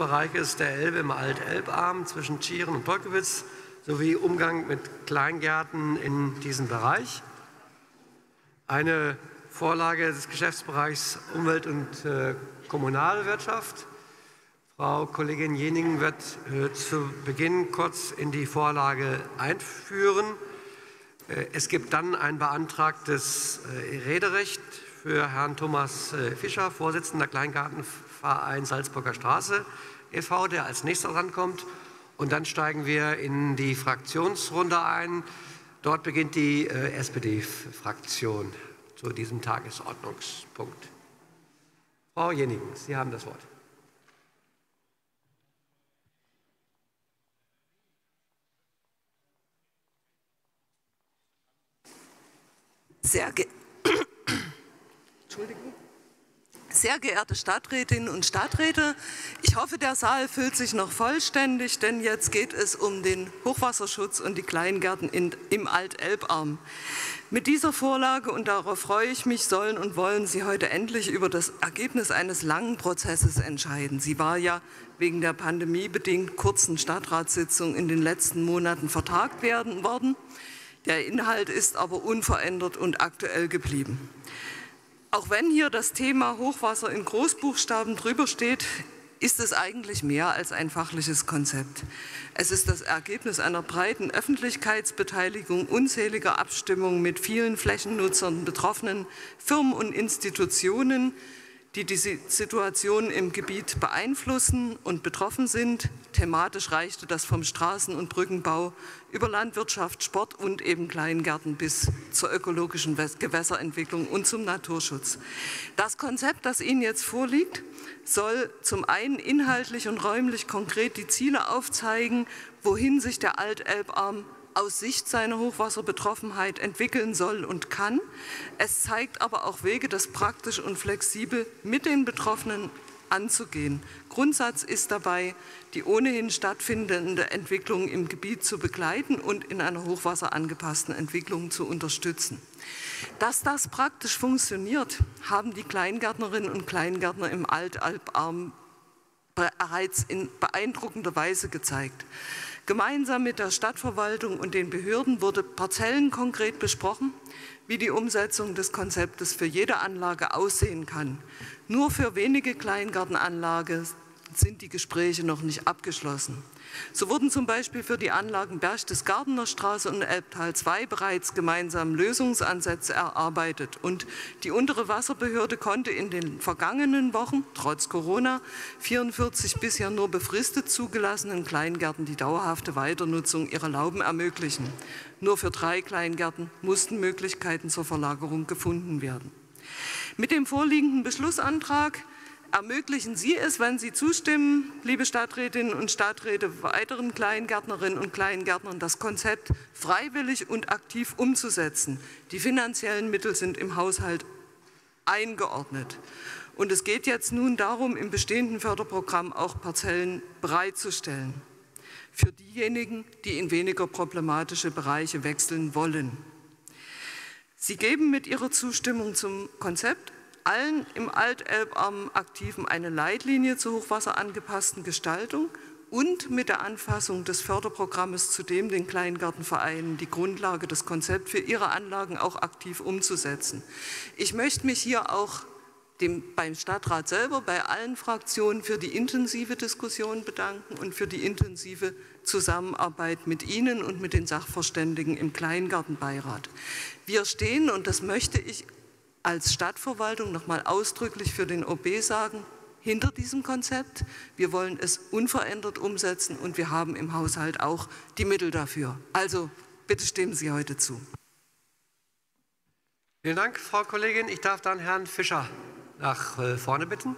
Einzugsbereich ist der Elbe im Altelbarm zwischen Zschieren und Tolkewitz sowie Umgang mit Kleingärten in diesem Bereich. Eine Vorlage des Geschäftsbereichs Umwelt- und Kommunalwirtschaft. Frau Kollegin Jeningen wird zu Beginn kurz in die Vorlage einführen. Es gibt dann ein beantragtes Rederecht für Herrn Thomas Fischer, Vorsitzender Kleingartenverein Salzburger Straße e.V., der als nächster rankommt. Und dann steigen wir in die Fraktionsrunde ein. Dort beginnt die SPD-Fraktion zu diesem Tagesordnungspunkt. Frau Jeningen, Sie haben das Wort. Sehr geehrte Stadträtinnen und Stadträte, ich hoffe, der Saal füllt sich noch vollständig, denn jetzt geht es um den Hochwasserschutz und die Kleingärten im Altelbarm. Mit dieser Vorlage, und darauf freue ich mich, sollen und wollen Sie heute endlich über das Ergebnis eines langen Prozesses entscheiden. Sie war ja wegen der pandemiebedingt kurzen Stadtratssitzung in den letzten Monaten vertagt worden. Der Inhalt ist aber unverändert und aktuell geblieben. Auch wenn hier das Thema Hochwasser in Großbuchstaben drüber steht, ist es eigentlich mehr als ein fachliches Konzept. Es ist das Ergebnis einer breiten Öffentlichkeitsbeteiligung, unzähliger Abstimmungen mit vielen Flächennutzern, Betroffenen, Firmen und Institutionen, die die Situation im Gebiet beeinflussen und betroffen sind. Thematisch reichte das vom Straßen- und Brückenbau über Landwirtschaft, Sport und eben Kleingärten bis zur ökologischen Gewässerentwicklung und zum Naturschutz. Das Konzept, das Ihnen jetzt vorliegt, soll zum einen inhaltlich und räumlich konkret die Ziele aufzeigen, wohin sich der Altelbarm aus Sicht seiner Hochwasserbetroffenheit entwickeln soll und kann. Es zeigt aber auch Wege, das praktisch und flexibel mit den Betroffenen anzugehen. Grundsatz ist dabei, die ohnehin stattfindende Entwicklung im Gebiet zu begleiten und in einer hochwasserangepassten Entwicklung zu unterstützen. Dass das praktisch funktioniert, haben die Kleingärtnerinnen und Kleingärtner im Altelbarm bereits in beeindruckender Weise gezeigt. Gemeinsam mit der Stadtverwaltung und den Behörden wurde parzellenkonkret besprochen, wie die Umsetzung des Konzeptes für jede Anlage aussehen kann. Nur für wenige Kleingärtenanlagen sind die Gespräche noch nicht abgeschlossen. So wurden zum Beispiel für die Anlagen Berchtesgadener Straße und Elbtal 2 bereits gemeinsam Lösungsansätze erarbeitet. Und die untere Wasserbehörde konnte in den vergangenen Wochen, trotz Corona, 44 bisher nur befristet zugelassenen Kleingärten die dauerhafte Weiternutzung ihrer Lauben ermöglichen. Nur für 3 Kleingärten mussten Möglichkeiten zur Verlagerung gefunden werden. Mit dem vorliegenden Beschlussantrag ermöglichen Sie es, wenn Sie zustimmen, liebe Stadträtinnen und Stadträte, weiteren Kleingärtnerinnen und Kleingärtnern das Konzept freiwillig und aktiv umzusetzen. Die finanziellen Mittel sind im Haushalt eingeordnet. Und es geht jetzt nun darum, im bestehenden Förderprogramm auch Parzellen bereitzustellen für diejenigen, die in weniger problematische Bereiche wechseln wollen. Sie geben mit Ihrer Zustimmung zum Konzept allen im Altelbarm Aktiven eine Leitlinie zur hochwasserangepassten Gestaltung und mit der Anfassung des Förderprogrammes zudem den Kleingartenvereinen die Grundlage, das Konzept für ihre Anlagen auch aktiv umzusetzen. Ich möchte mich hier auch beim Stadtrat selber, bei allen Fraktionen für die intensive Diskussion bedanken und für die intensive Zusammenarbeit mit Ihnen und mit den Sachverständigen im Kleingartenbeirat. Wir stehen, und das möchte ich als Stadtverwaltung nochmal ausdrücklich für den OB sagen, hinter diesem Konzept. Wir wollen es unverändert umsetzen und wir haben im Haushalt auch die Mittel dafür. Also bitte stimmen Sie heute zu. Vielen Dank, Frau Kollegin. Ich darf dann Herrn Fischer nach vorne bitten.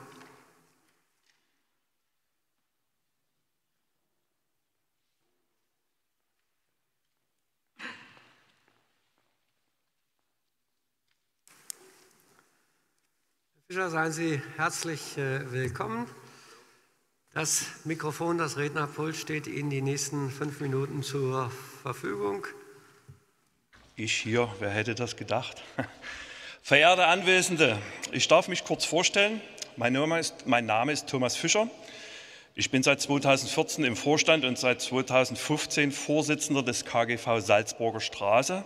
Seien Sie herzlich willkommen. Das Mikrofon, das Rednerpult steht Ihnen die nächsten 5 Minuten zur Verfügung. Ich hier, wer hätte das gedacht? Verehrte Anwesende, ich darf mich kurz vorstellen. Mein Name ist Thomas Fischer. Ich bin seit 2014 im Vorstand und seit 2015 Vorsitzender des KGV Salzburger Straße,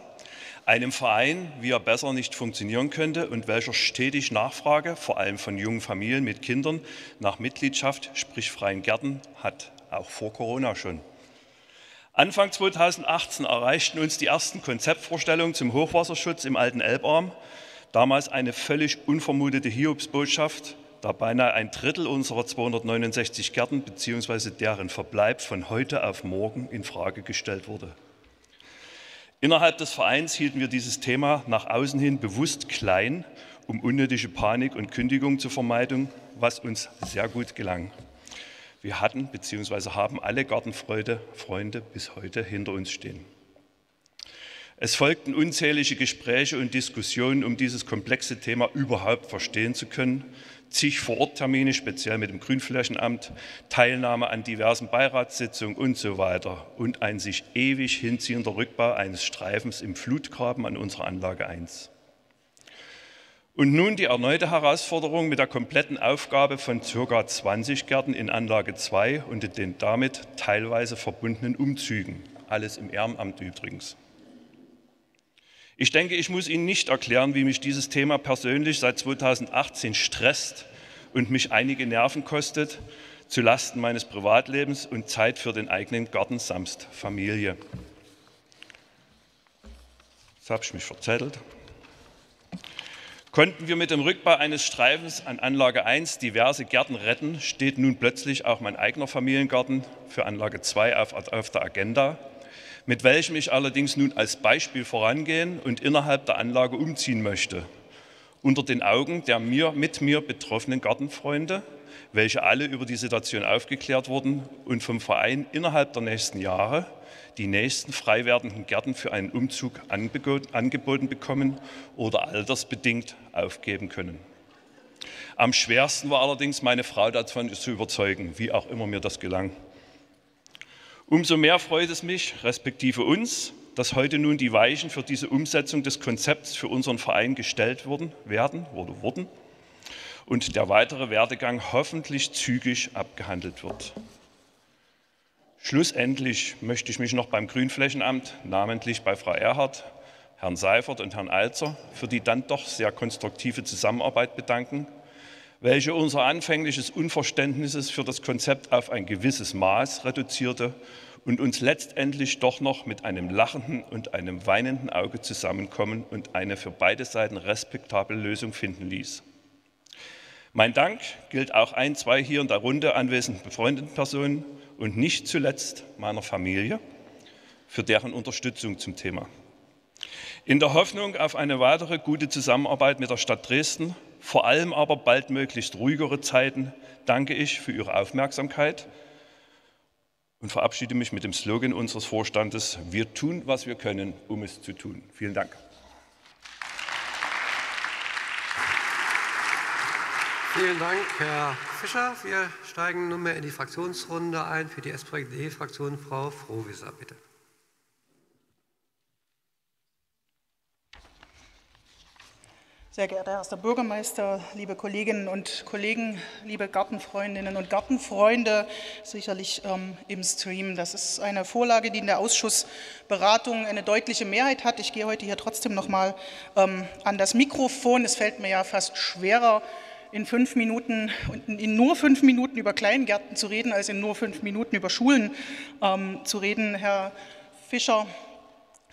einem Verein, wie er besser nicht funktionieren könnte und welcher stetig Nachfrage, vor allem von jungen Familien mit Kindern, nach Mitgliedschaft, sprich freien Gärten, hat, auch vor Corona schon. Anfang 2018 erreichten uns die ersten Konzeptvorstellungen zum Hochwasserschutz im alten Elbarm, damals eine völlig unvermutete Hiobsbotschaft, da beinahe ein Drittel unserer 269 Gärten bzw. deren Verbleib von heute auf morgen infrage gestellt wurde. Innerhalb des Vereins hielten wir dieses Thema nach außen hin bewusst klein, um unnötige Panik und Kündigung zu vermeiden, was uns sehr gut gelang. Wir hatten bzw. haben alle Gartenfreunde bis heute hinter uns stehen. Es folgten unzählige Gespräche und Diskussionen, um dieses komplexe Thema überhaupt verstehen zu können, zig Vor-Ort-Termine, speziell mit dem Grünflächenamt, Teilnahme an diversen Beiratssitzungen und so weiter und ein sich ewig hinziehender Rückbau eines Streifens im Flutgraben an unserer Anlage 1. Und nun die erneute Herausforderung mit der kompletten Aufgabe von ca. 20 Gärten in Anlage 2 und den damit teilweise verbundenen Umzügen, alles im Ehrenamt übrigens. Ich denke, ich muss Ihnen nicht erklären, wie mich dieses Thema persönlich seit 2018 stresst und mich einige Nerven kostet, zulasten meines Privatlebens und Zeit für den eigenen Garten samt Familie. Jetzt habe ich mich verzettelt. Konnten wir mit dem Rückbau eines Streifens an Anlage 1 diverse Gärten retten, steht nun plötzlich auch mein eigener Familiengarten für Anlage 2 auf der Agenda, mit welchem ich allerdings nun als Beispiel vorangehen und innerhalb der Anlage umziehen möchte. Unter den Augen der mit mir betroffenen Gartenfreunde, welche alle über die Situation aufgeklärt wurden und vom Verein innerhalb der nächsten Jahre die nächsten frei werdenden Gärten für einen Umzug angeboten bekommen oder altersbedingt aufgeben können. Am schwersten war allerdings meine Frau davon zu überzeugen, wie auch immer mir das gelang. Umso mehr freut es mich, respektive uns, dass heute nun die Weichen für diese Umsetzung des Konzepts für unseren Verein gestellt wurden und der weitere Werdegang hoffentlich zügig abgehandelt wird. Schlussendlich möchte ich mich noch beim Grünflächenamt, namentlich bei Frau Erhardt, Herrn Seifert und Herrn Alzer, für die dann doch sehr konstruktive Zusammenarbeit bedanken, welche unser anfängliches Unverständnis für das Konzept auf ein gewisses Maß reduzierte und uns letztendlich doch noch mit einem lachenden und einem weinenden Auge zusammenkommen und eine für beide Seiten respektable Lösung finden ließ. Mein Dank gilt auch ein, zwei hier in der Runde anwesenden befreundeten Personen und nicht zuletzt meiner Familie für deren Unterstützung zum Thema. In der Hoffnung auf eine weitere gute Zusammenarbeit mit der Stadt Dresden, vor allem aber bald möglichst ruhigere Zeiten, danke ich für Ihre Aufmerksamkeit und verabschiede mich mit dem Slogan unseres Vorstandes: Wir tun, was wir können, um es zu tun. Vielen Dank. Vielen Dank, Herr Fischer. Wir steigen nunmehr in die Fraktionsrunde ein. Für die SPD-Fraktion Frau Frohwisser, bitte. Sehr geehrter Herr Bürgermeister, liebe Kolleginnen und Kollegen, liebe Gartenfreundinnen und Gartenfreunde, sicherlich im Stream. Das ist eine Vorlage, die in der Ausschussberatung eine deutliche Mehrheit hat. Ich gehe heute hier trotzdem noch mal an das Mikrofon. Es fällt mir ja fast schwerer, in nur fünf Minuten über Kleingärten zu reden, als in nur 5 Minuten über Schulen zu reden, Herr Fischer.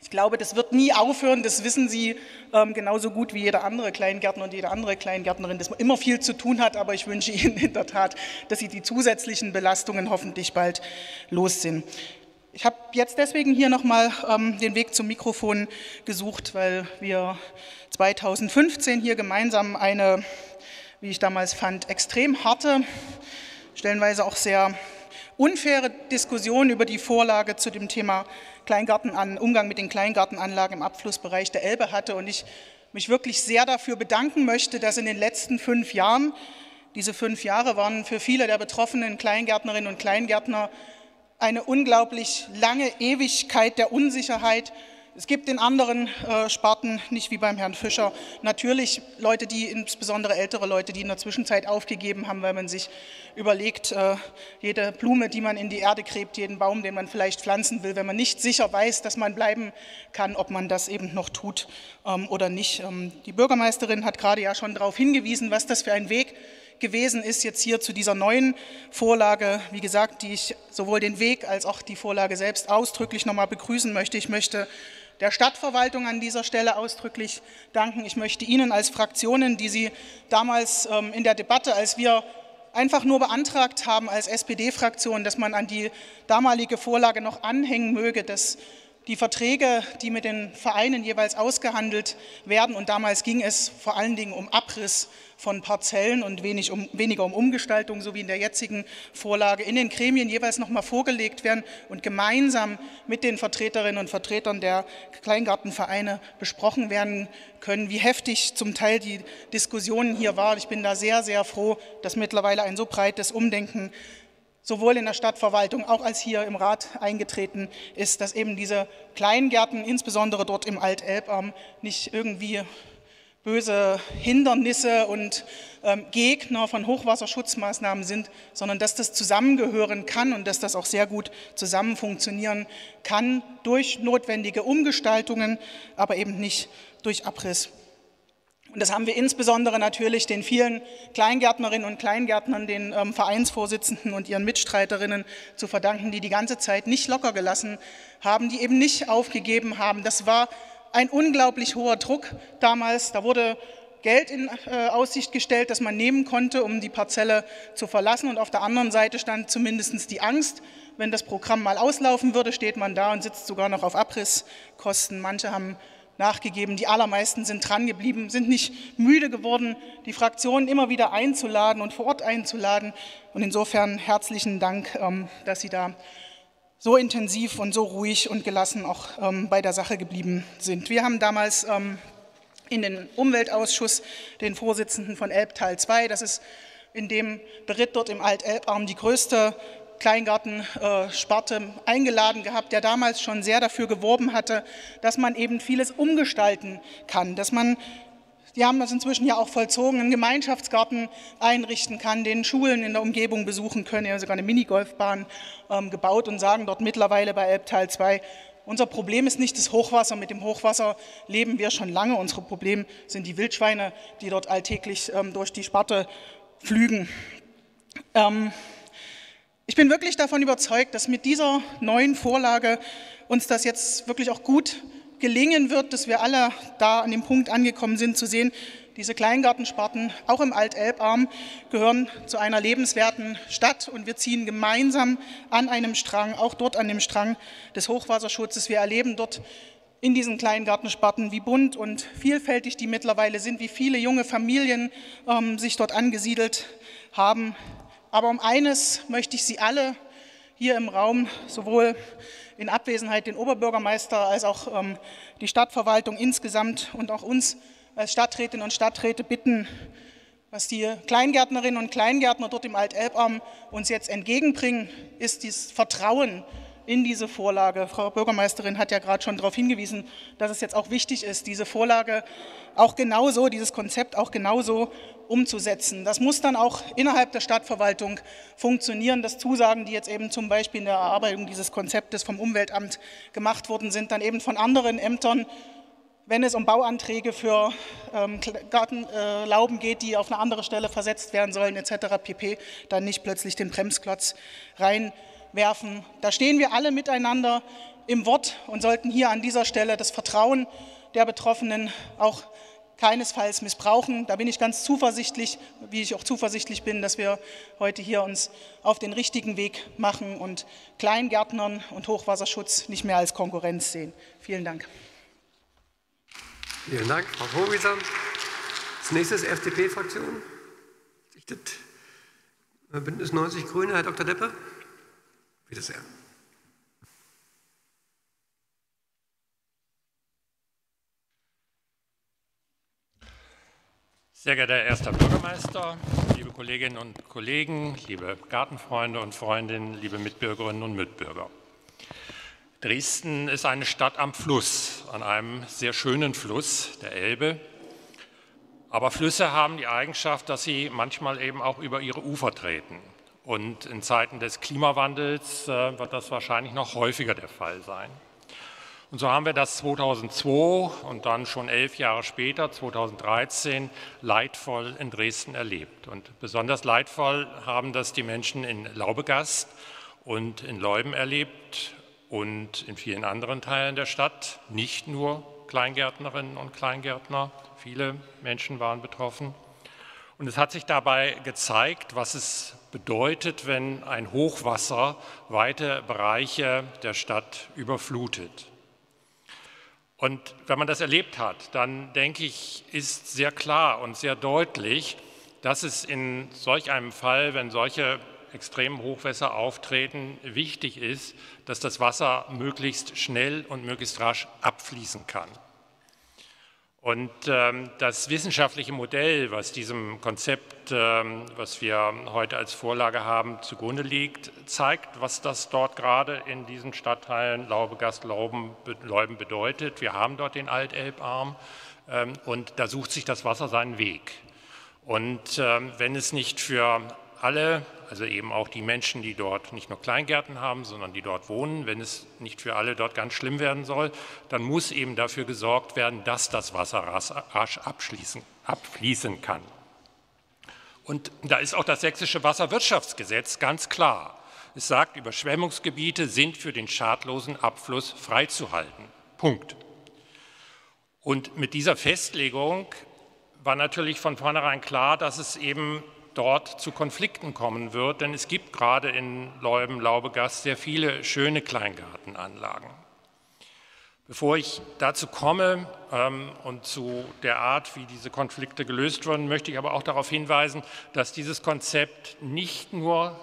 Ich glaube, das wird nie aufhören, das wissen Sie genauso gut wie jeder andere Kleingärtner und jede andere Kleingärtnerin, dass man immer viel zu tun hat, aber ich wünsche Ihnen in der Tat, dass Sie die zusätzlichen Belastungen hoffentlich bald los sind. Ich habe jetzt deswegen hier nochmal den Weg zum Mikrofon gesucht, weil wir 2015 hier gemeinsam eine, wie ich damals fand, extrem harte, stellenweise auch sehr unfaire Diskussion über die Vorlage zu dem Thema Umgang mit den Kleingartenanlagen im Abflussbereich der Elbe hatte und ich mich wirklich sehr dafür bedanken möchte, dass in den letzten 5 Jahren, diese 5 Jahre waren für viele der betroffenen Kleingärtnerinnen und Kleingärtner eine unglaublich lange Ewigkeit der Unsicherheit, Es gibt in anderen Sparten, nicht wie beim Herrn Fischer, natürlich Leute, die, insbesondere ältere Leute, die in der Zwischenzeit aufgegeben haben, weil man sich überlegt, jede Blume, die man in die Erde gräbt, jeden Baum, den man vielleicht pflanzen will, wenn man nicht sicher weiß, dass man bleiben kann, ob man das eben noch tut oder nicht. Die Bürgermeisterin hat gerade ja schon darauf hingewiesen, was das für ein Weg gewesen ist jetzt hier zu dieser neuen Vorlage, wie gesagt, die ich sowohl den Weg als auch die Vorlage selbst ausdrücklich nochmal begrüßen möchte. Ich möchte der Stadtverwaltung an dieser Stelle ausdrücklich danken. Ich möchte Ihnen als Fraktionen, die Sie damals in der Debatte, als wir einfach nur beantragt haben als SPD-Fraktion, dass man an die damalige Vorlage noch anhängen möge, dass die Verträge, die mit den Vereinen jeweils ausgehandelt werden, und damals ging es vor allen Dingen um Abriss von Parzellen und weniger um Umgestaltung, so wie in der jetzigen Vorlage, in den Gremien jeweils nochmal vorgelegt werden und gemeinsam mit den Vertreterinnen und Vertretern der Kleingartenvereine besprochen werden können, wie heftig zum Teil die Diskussionen hier waren. Ich bin da sehr, sehr froh, dass mittlerweile ein so breites Umdenken sowohl in der Stadtverwaltung, auch als hier im Rat eingetreten ist, dass eben diese Kleingärten, insbesondere dort im Altelbarm, nicht irgendwie böse Hindernisse und Gegner von Hochwasserschutzmaßnahmen sind, sondern dass das zusammengehören kann und dass das auch sehr gut zusammen funktionieren kann durch notwendige Umgestaltungen, aber eben nicht durch Abriss. Und das haben wir insbesondere natürlich den vielen Kleingärtnerinnen und Kleingärtnern, den Vereinsvorsitzenden und ihren Mitstreiterinnen zu verdanken, die die ganze Zeit nicht locker gelassen haben, die eben nicht aufgegeben haben. Das war ein unglaublich hoher Druck damals. Da wurde Geld in Aussicht gestellt, das man nehmen konnte, um die Parzelle zu verlassen. Und auf der anderen Seite stand zumindest die Angst, wenn das Programm mal auslaufen würde, steht man da und sitzt sogar noch auf Abrisskosten. Manche haben nachgegeben, die allermeisten sind dran geblieben, sind nicht müde geworden, die Fraktionen immer wieder einzuladen und vor Ort einzuladen. Und insofern herzlichen Dank, dass Sie da so intensiv und so ruhig und gelassen auch bei der Sache geblieben sind. Wir haben damals in den Umweltausschuss den Vorsitzenden von Elbtal 2, das ist in dem Beritt dort im Altelbarm die größte Kleingartensparte, eingeladen gehabt, der damals schon sehr dafür geworben hatte, dass man eben vieles umgestalten kann, dass man, die haben das inzwischen ja auch vollzogen, einen Gemeinschaftsgarten einrichten kann, den Schulen in der Umgebung besuchen können, die haben sogar eine Minigolfbahn gebaut und sagen dort mittlerweile bei Elbtal 2, unser Problem ist nicht das Hochwasser, mit dem Hochwasser leben wir schon lange, unser Problem sind die Wildschweine, die dort alltäglich durch die Sparte flügen. Ich bin wirklich davon überzeugt, dass mit dieser neuen Vorlage uns das jetzt wirklich auch gut gelingen wird, dass wir alle da an dem Punkt angekommen sind, zu sehen, diese Kleingartensparten, auch im Altelbarm, gehören zu einer lebenswerten Stadt und wir ziehen gemeinsam an einem Strang, auch dort an dem Strang des Hochwasserschutzes. Wir erleben dort in diesen Kleingartensparten, wie bunt und vielfältig die mittlerweile sind, wie viele junge Familien sich dort angesiedelt haben. Aber um eines möchte ich Sie alle hier im Raum, sowohl in Abwesenheit den Oberbürgermeister als auch die Stadtverwaltung insgesamt und auch uns als Stadträtinnen und Stadträte bitten, was die Kleingärtnerinnen und Kleingärtner dort im Altelbarm uns jetzt entgegenbringen, ist dieses Vertrauen in diese Vorlage. Frau Bürgermeisterin hat ja gerade schon darauf hingewiesen, dass es jetzt auch wichtig ist, diese Vorlage auch genauso, dieses Konzept auch genauso umzusetzen. Das muss dann auch innerhalb der Stadtverwaltung funktionieren, dass Zusagen, die jetzt eben zum Beispiel in der Erarbeitung dieses Konzeptes vom Umweltamt gemacht worden sind, dann eben von anderen Ämtern, wenn es um Bauanträge für Gartenlauben geht, die auf eine andere Stelle versetzt werden sollen etc. pp., dann nicht plötzlich den Bremsklotz reinwerfen. Da stehen wir alle miteinander im Wort und sollten hier an dieser Stelle das Vertrauen der Betroffenen auch keinesfalls missbrauchen. Da bin ich ganz zuversichtlich, wie ich auch zuversichtlich bin, dass wir heute hier uns auf den richtigen Weg machen und Kleingärtnern und Hochwasserschutz nicht mehr als Konkurrenz sehen. Vielen Dank. Vielen Dank, Frau Vogeser. Als nächstes FDP-Fraktion. Bündnis 90 Grüne, Herr Dr. Deppe. Bitte sehr. Sehr geehrter Erster Bürgermeister, liebe Kolleginnen und Kollegen, liebe Gartenfreunde und Freundinnen, liebe Mitbürgerinnen und Mitbürger. Dresden ist eine Stadt am Fluss, an einem sehr schönen Fluss, der Elbe. Aber Flüsse haben die Eigenschaft, dass sie manchmal eben auch über ihre Ufer treten. Und in Zeiten des Klimawandels wird das wahrscheinlich noch häufiger der Fall sein. Und so haben wir das 2002 und dann schon 11 Jahre später, 2013, leidvoll in Dresden erlebt. Und besonders leidvoll haben das die Menschen in Laubegast und in Leuben erlebt und in vielen anderen Teilen der Stadt, nicht nur Kleingärtnerinnen und Kleingärtner, viele Menschen waren betroffen. Und es hat sich dabei gezeigt, was es bedeutet, wenn ein Hochwasser weite Bereiche der Stadt überflutet. Und wenn man das erlebt hat, dann denke ich, ist sehr klar und sehr deutlich, dass es in solch einem Fall, wenn solche extremen Hochwässer auftreten, wichtig ist, dass das Wasser möglichst schnell und möglichst rasch abfließen kann. Und das wissenschaftliche Modell, was diesem Konzept, was wir heute als Vorlage haben, zugrunde liegt, zeigt, was das dort gerade in diesen Stadtteilen Laubegast, Leuben bedeutet. Wir haben dort den Altelbarm und da sucht sich das Wasser seinen Weg. Und wenn es nicht für alle, also eben auch die Menschen, die dort nicht nur Kleingärten haben, sondern die dort wohnen, wenn es nicht für alle dort ganz schlimm werden soll, dann muss eben dafür gesorgt werden, dass das Wasser rasch abfließen kann. Und da ist auch das Sächsische Wasserwirtschaftsgesetz ganz klar. Es sagt, Überschwemmungsgebiete sind für den schadlosen Abfluss freizuhalten. Punkt. Und mit dieser Festlegung war natürlich von vornherein klar, dass es eben dort zu Konflikten kommen wird, denn es gibt gerade in Leuben, Laubegast sehr viele schöne Kleingartenanlagen. Bevor ich dazu komme und zu der Art, wie diese Konflikte gelöst wurden, möchte ich aber auch darauf hinweisen, dass dieses Konzept nicht nur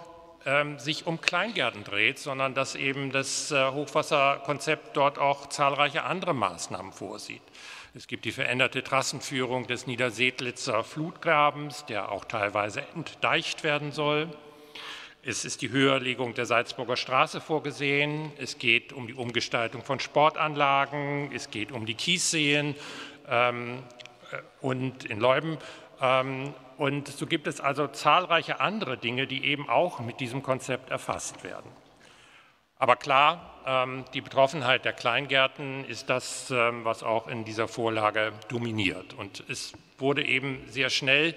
sich um Kleingärten dreht, sondern dass eben das Hochwasserkonzept dort auch zahlreiche andere Maßnahmen vorsieht. Es gibt die veränderte Trassenführung des Niedersedlitzer Flutgrabens, der auch teilweise entdeicht werden soll. Es ist die Höherlegung der Salzburger Straße vorgesehen. Es geht um die Umgestaltung von Sportanlagen. Es geht um die Kiesseen und in Leuben. Und so gibt es also zahlreiche andere Dinge, die eben auch mit diesem Konzept erfasst werden. Aber klar, die Betroffenheit der Kleingärten ist das, was auch in dieser Vorlage dominiert. Und es wurde eben sehr schnell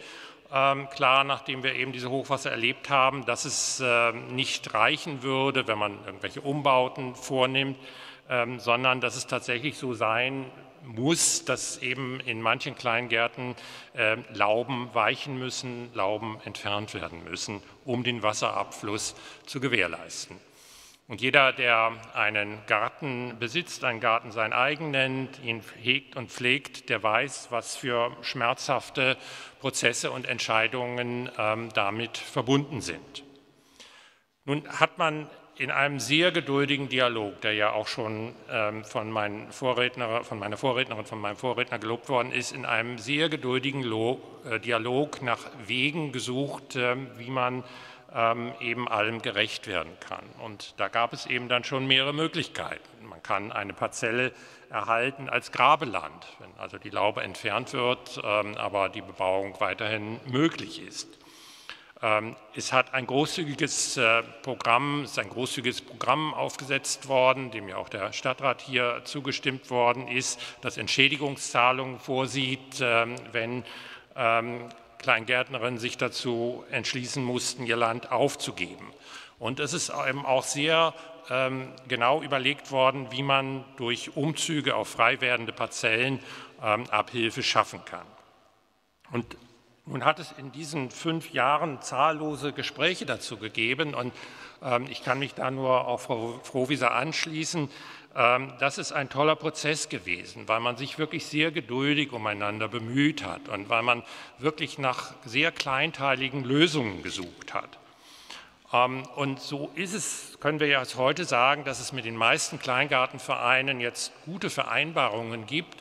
klar, nachdem wir eben diese Hochwasser erlebt haben, dass es nicht reichen würde, wenn man irgendwelche Umbauten vornimmt, sondern dass es tatsächlich so sein muss, dass eben in manchen Kleingärten Lauben weichen müssen, Lauben entfernt werden müssen, um den Wasserabfluss zu gewährleisten. Und jeder, der einen Garten besitzt, einen Garten sein eigen nennt, ihn hegt und pflegt, der weiß, was für schmerzhafte Prozesse und Entscheidungen damit verbunden sind. Nun hat man in einem sehr geduldigen Dialog, der ja auch schon von meinem Vorredner gelobt worden ist, in einem sehr geduldigen Dialog nach Wegen gesucht, wie man eben allem gerecht werden kann. Und da gab es eben dann schon mehrere Möglichkeiten. Man kann eine Parzelle erhalten als Grabeland, wenn also die Laube entfernt wird, aber die Bebauung weiterhin möglich ist. Es ist ein großzügiges Programm aufgesetzt worden, dem ja auch der Stadtrat hier zugestimmt worden ist, das Entschädigungszahlungen vorsieht, wenn Kleingärtnerinnen sich dazu entschließen mussten, ihr Land aufzugeben. Und es ist eben auch sehr genau überlegt worden, wie man durch Umzüge auf frei werdende Parzellen Abhilfe schaffen kann. Und nun hat es in diesen 5 Jahren zahllose Gespräche dazu gegeben und ich kann mich da nur auch Frau Frohwieser anschließen. Das ist ein toller Prozess gewesen, weil man sich wirklich sehr geduldig umeinander bemüht hat und weil man wirklich nach sehr kleinteiligen Lösungen gesucht hat. Und so ist es, können wir ja heute sagen, dass es mit den meisten Kleingartenvereinen jetzt gute Vereinbarungen gibt,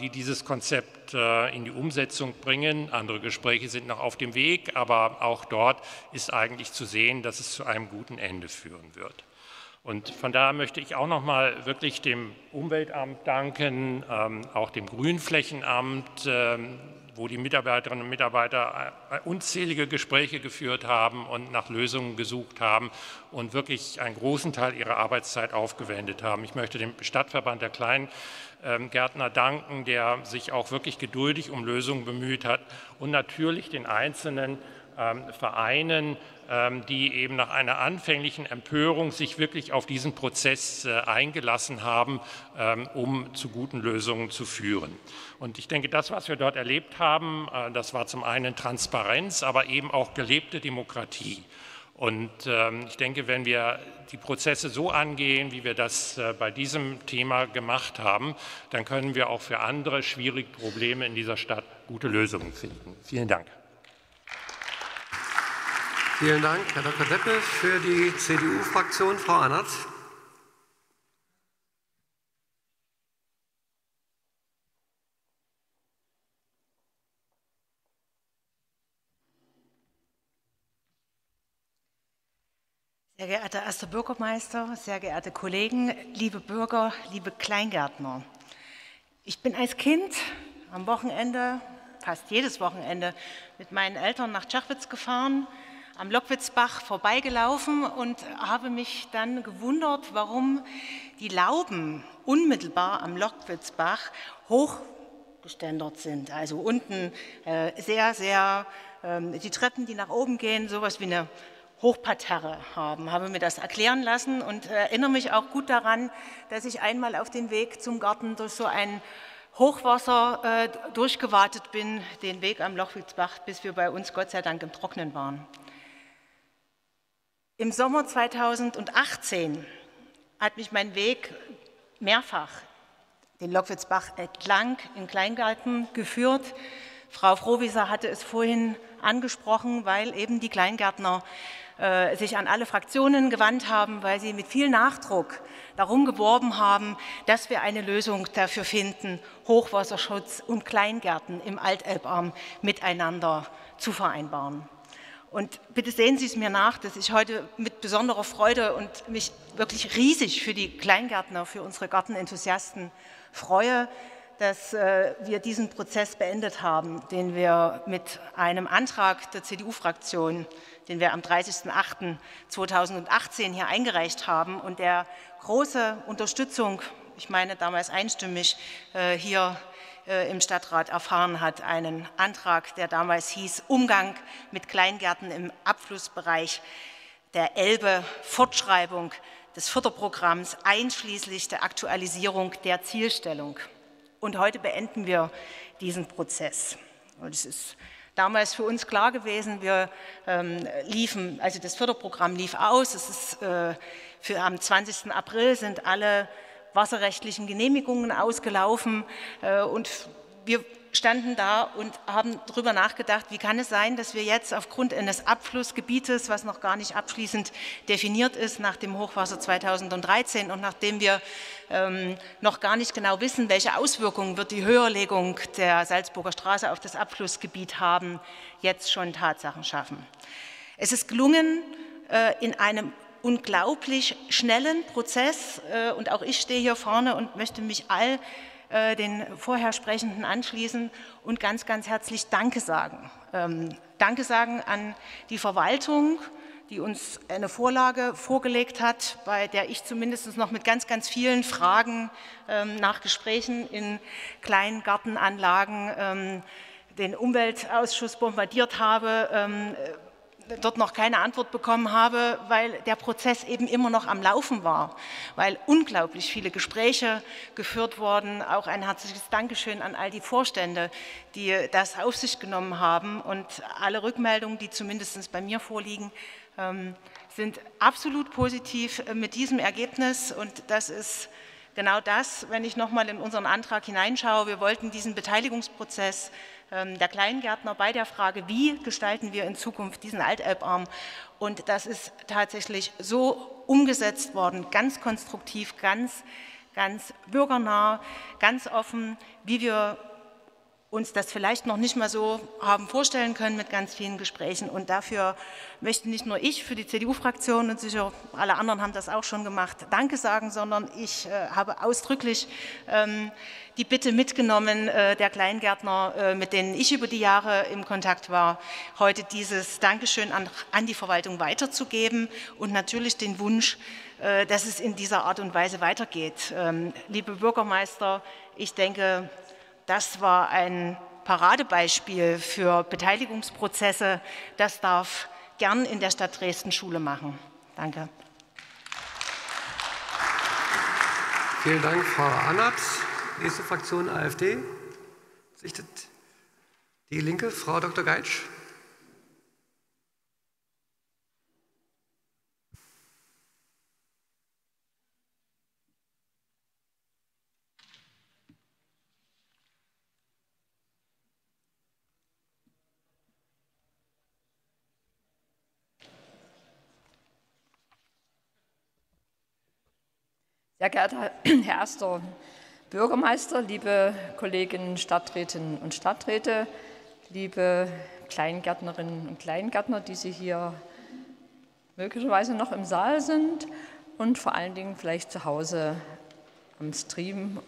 die dieses Konzept in die Umsetzung bringen. Andere Gespräche sind noch auf dem Weg, aber auch dort ist eigentlich zu sehen, dass es zu einem guten Ende führen wird. Und von daher möchte ich auch nochmal wirklich dem Umweltamt danken, auch dem Grünflächenamt, wo die Mitarbeiterinnen und Mitarbeiter unzählige Gespräche geführt haben und nach Lösungen gesucht haben und wirklich einen großen Teil ihrer Arbeitszeit aufgewendet haben. Ich möchte dem Stadtverband der Kleingärtner danken, der sich auch wirklich geduldig um Lösungen bemüht hat, und natürlich den einzelnen Vereinen, die eben nach einer anfänglichen Empörung sich wirklich auf diesen Prozess eingelassen haben, um zu guten Lösungen zu führen. Und ich denke, das, was wir dort erlebt haben, das war zum einen Transparenz, aber eben auch gelebte Demokratie. Und ich denke, wenn wir die Prozesse so angehen, wie wir das bei diesem Thema gemacht haben, dann können wir auch für andere schwierige Probleme in dieser Stadt gute Lösungen finden. Vielen Dank. Vielen Dank, Herr Dr. Deppe. Für die CDU-Fraktion Frau Annert. Sehr geehrter Erster Bürgermeister, sehr geehrte Kollegen, liebe Bürger, liebe Kleingärtner. Ich bin als Kind am Wochenende, fast jedes Wochenende, mit meinen Eltern nach Tschachwitz gefahren, am Lockwitzbach vorbeigelaufen und habe mich dann gewundert, warum die Lauben unmittelbar am Lockwitzbach hochgeständert sind. Also unten die Treppen, die nach oben gehen, sowas wie eine Hochparterre haben. Habe mir das erklären lassen und erinnere mich auch gut daran, dass ich einmal auf dem Weg zum Garten durch so ein Hochwasser durchgewatet bin, den Weg am Lockwitzbach, bis wir bei uns Gott sei Dank im Trocknen waren. Im Sommer 2018 hat mich mein Weg mehrfach den Lockwitzbach entlang in Kleingärten geführt. Frau Frohwieser hatte es vorhin angesprochen, weil eben die Kleingärtner sich an alle Fraktionen gewandt haben, weil sie mit viel Nachdruck darum geworben haben, dass wir eine Lösung dafür finden, Hochwasserschutz und Kleingärten im Altelbarm miteinander zu vereinbaren. Und bitte sehen Sie es mir nach, dass ich heute mit besonderer Freude und mich wirklich riesig für die Kleingärtner, für unsere Gartenenthusiasten freue, dass wir diesen Prozess beendet haben, den wir mit einem Antrag der CDU-Fraktion, den wir am 30.08.2018 hier eingereicht haben und der große Unterstützung, ich meine damals einstimmig, hier im Stadtrat erfahren hat, einen Antrag, der damals hieß, Umgang mit Kleingärten im Abflussbereich der Elbe, Fortschreibung des Förderprogramms einschließlich der Aktualisierung der Zielstellung. Und heute beenden wir diesen Prozess. Und es ist damals für uns klar gewesen, wir liefen, also das Förderprogramm lief aus, es ist für am 20. April sind alle wasserrechtlichen Genehmigungen ausgelaufen und wir standen da und haben darüber nachgedacht, wie kann es sein, dass wir jetzt aufgrund eines Abflussgebietes, was noch gar nicht abschließend definiert ist nach dem Hochwasser 2013 und nachdem wir noch gar nicht genau wissen, welche Auswirkungen wird die Höherlegung der Salzburger Straße auf das Abflussgebiet haben, jetzt schon Tatsachen schaffen. Es ist gelungen, in einem unglaublich schnellen Prozess, und auch ich stehe hier vorne und möchte mich all den vorher Sprechenden anschließen und ganz, ganz herzlich Danke sagen. Danke sagen an die Verwaltung, die uns eine Vorlage vorgelegt hat, bei der ich zumindest noch mit ganz, ganz vielen Fragen nach Gesprächen in Kleingartenanlagen den Umweltausschuss bombardiert habe, dort noch keine Antwort bekommen habe, weil der Prozess eben immer noch am Laufen war, weil unglaublich viele Gespräche geführt wurden. Auch ein herzliches Dankeschön an all die Vorstände, die das auf sich genommen haben. Und alle Rückmeldungen, die zumindest bei mir vorliegen, sind absolut positiv mit diesem Ergebnis. Und das ist genau das, wenn ich nochmal in unseren Antrag hineinschaue. Wir wollten diesen Beteiligungsprozess der Kleingärtner bei der Frage, wie gestalten wir in Zukunft diesen Altelbarm. Und das ist tatsächlich so umgesetzt worden, ganz konstruktiv, ganz bürgernah, ganz offen, wie wir uns das vielleicht noch nicht mal so haben vorstellen können mit ganz vielen Gesprächen. Und dafür möchte nicht nur ich für die CDU-Fraktion und sicher alle anderen haben das auch schon gemacht, Danke sagen, sondern ich habe ausdrücklich die Bitte mitgenommen der Kleingärtner, mit denen ich über die Jahre im Kontakt war, heute dieses Dankeschön an die Verwaltung weiterzugeben und natürlich den Wunsch, dass es in dieser Art und Weise weitergeht. Liebe Bürgermeister, ich denke, das war ein Paradebeispiel für Beteiligungsprozesse. Das darf gern in der Stadt Dresden Schule machen. Danke. Vielen Dank, Frau Annaps. Nächste Fraktion AfD. Sichtet die Linke, Frau Dr. Geitsch. Sehr geehrter Herr Erster Bürgermeister, liebe Kolleginnen Stadträtinnen und Stadträte, liebe Kleingärtnerinnen und Kleingärtner, die Sie hier möglicherweise noch im Saal sind und vor allen Dingen vielleicht zu Hause am Stream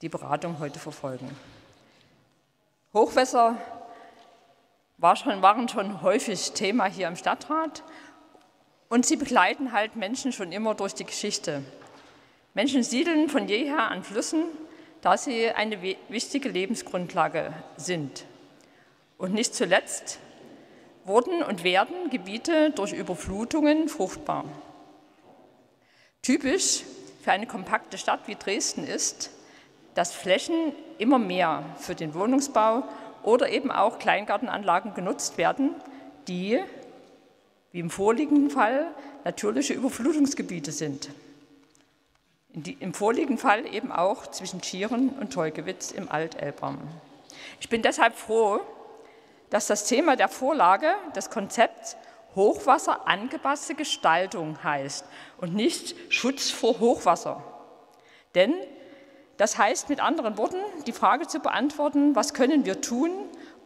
die Beratung heute verfolgen. Hochwässer waren schon häufig Thema hier im Stadtrat. Und sie begleiten halt Menschen schon immer durch die Geschichte. Menschen siedeln von jeher an Flüssen, da sie eine wichtige Lebensgrundlage sind. Und nicht zuletzt wurden und werden Gebiete durch Überflutungen fruchtbar. Typisch für eine kompakte Stadt wie Dresden ist, dass Flächen immer mehr für den Wohnungsbau oder eben auch Kleingartenanlagen genutzt werden, die wie im vorliegenden Fall natürliche Überflutungsgebiete sind. Im vorliegenden Fall eben auch zwischen Schieren und Tolkewitz im Altelbarm. Ich bin deshalb froh, dass das Thema der Vorlage, das Konzept Hochwasser angepasste Gestaltung heißt und nicht Schutz vor Hochwasser. Denn das heißt mit anderen Worten, die Frage zu beantworten, was können wir tun,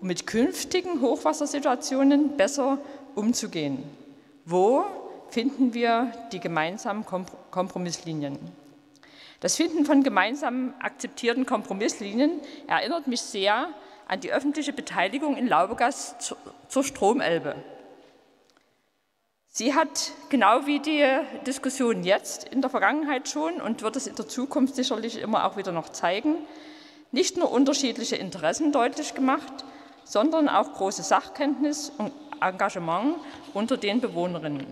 um mit künftigen Hochwassersituationen besser umzugehen. Wo finden wir die gemeinsamen Kompromisslinien? Das Finden von gemeinsam akzeptierten Kompromisslinien erinnert mich sehr an die öffentliche Beteiligung in Laubegast zur Stromelbe. Sie hat, genau wie die Diskussion jetzt in der Vergangenheit schon und wird es in der Zukunft sicherlich immer auch wieder noch zeigen, nicht nur unterschiedliche Interessen deutlich gemacht, sondern auch große Sachkenntnis und Engagement unter den Bewohnerinnen.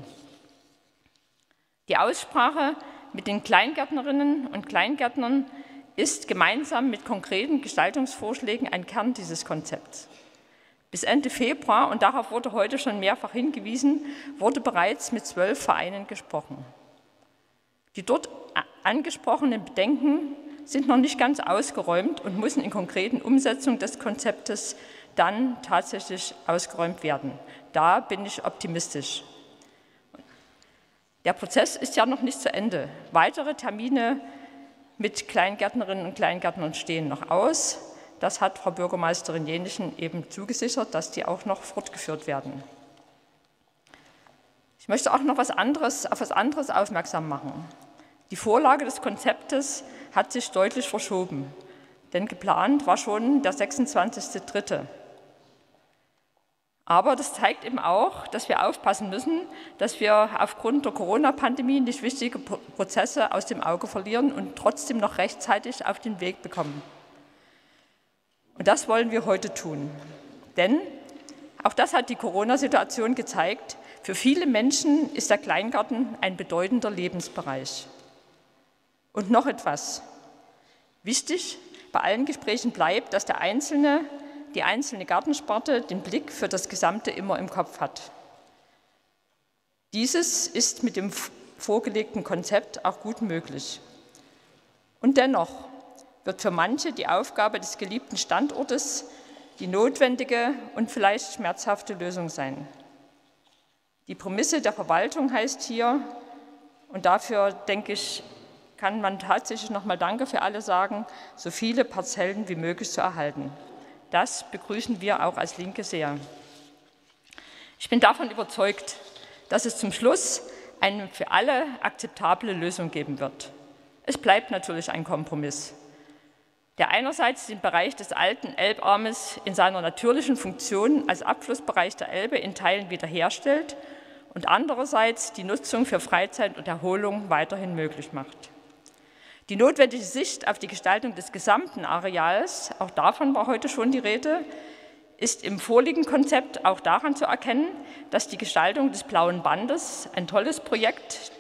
Die Aussprache mit den Kleingärtnerinnen und Kleingärtnern ist gemeinsam mit konkreten Gestaltungsvorschlägen ein Kern dieses Konzepts. Bis Ende Februar, und darauf wurde heute schon mehrfach hingewiesen, wurde bereits mit 12 Vereinen gesprochen. Die dort angesprochenen Bedenken sind noch nicht ganz ausgeräumt und müssen in konkreten Umsetzung des Konzeptes dann tatsächlich ausgeräumt werden. Da bin ich optimistisch. Der Prozess ist ja noch nicht zu Ende. Weitere Termine mit Kleingärtnerinnen und Kleingärtnern stehen noch aus. Das hat Frau Bürgermeisterin Jenichen eben zugesichert, dass die auch noch fortgeführt werden. Ich möchte auch noch auf was anderes aufmerksam machen. Die Vorlage des Konzeptes hat sich deutlich verschoben. Denn geplant war schon der 26.03. Aber das zeigt eben auch, dass wir aufpassen müssen, dass wir aufgrund der Corona-Pandemie nicht wichtige Prozesse aus dem Auge verlieren und trotzdem noch rechtzeitig auf den Weg bekommen. Und das wollen wir heute tun. Denn, auch das hat die Corona-Situation gezeigt, für viele Menschen ist der Kleingarten ein bedeutender Lebensbereich. Und noch etwas. Wichtig bei allen Gesprächen bleibt, dass der Einzelne, die einzelne Gartensparte den Blick für das Gesamte immer im Kopf hat. Dieses ist mit dem vorgelegten Konzept auch gut möglich. Und dennoch wird für manche die Aufgabe des geliebten Standortes die notwendige und vielleicht schmerzhafte Lösung sein. Die Prämisse der Verwaltung heißt hier, und dafür denke ich, kann man tatsächlich nochmal Danke für alle sagen, so viele Parzellen wie möglich zu erhalten. Das begrüßen wir auch als Linke sehr. Ich bin davon überzeugt, dass es zum Schluss eine für alle akzeptable Lösung geben wird. Es bleibt natürlich ein Kompromiss, der einerseits den Bereich des alten Elbarmes in seiner natürlichen Funktion als Abflussbereich der Elbe in Teilen wiederherstellt und andererseits die Nutzung für Freizeit und Erholung weiterhin möglich macht. Die notwendige Sicht auf die Gestaltung des gesamten Areals, auch davon war heute schon die Rede, ist im vorliegenden Konzept auch daran zu erkennen, dass die Gestaltung des Blauen Bandes, ein tolles Projekt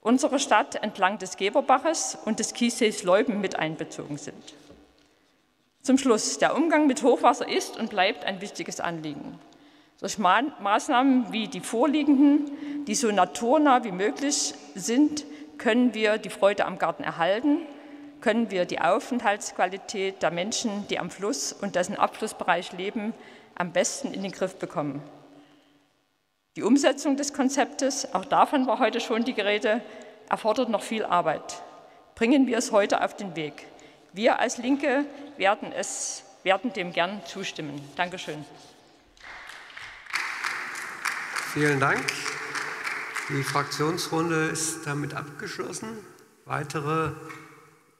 unserer Stadt entlang des Geberbaches und des Kieses Leuben mit einbezogen sind. Zum Schluss, der Umgang mit Hochwasser ist und bleibt ein wichtiges Anliegen. Durch Maßnahmen wie die vorliegenden, die so naturnah wie möglich sind, können wir die Freude am Garten erhalten, können wir die Aufenthaltsqualität der Menschen, die am Fluss und dessen Abflussbereich leben, am besten in den Griff bekommen. Die Umsetzung des Konzeptes, auch davon war heute schon die Rede, erfordert noch viel Arbeit. Bringen wir es heute auf den Weg. Wir als Linke werden dem gern zustimmen. Dankeschön. Vielen Dank. Die Fraktionsrunde ist damit abgeschlossen. Weitere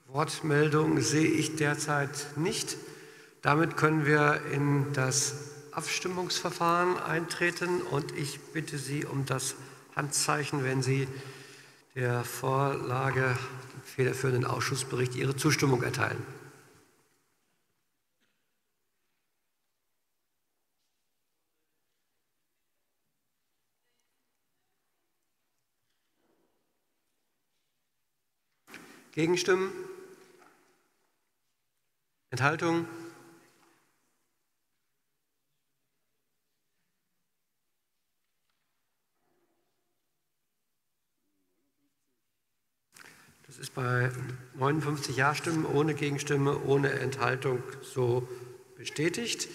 Wortmeldungen sehe ich derzeit nicht. Damit können wir in das Abstimmungsverfahren eintreten und ich bitte Sie um das Handzeichen, wenn Sie der Vorlage, dem federführenden Ausschussbericht, Ihre Zustimmung erteilen. Gegenstimmen? Enthaltung? Das ist bei 59 Ja-Stimmen ohne Gegenstimme, ohne Enthaltung so bestätigt.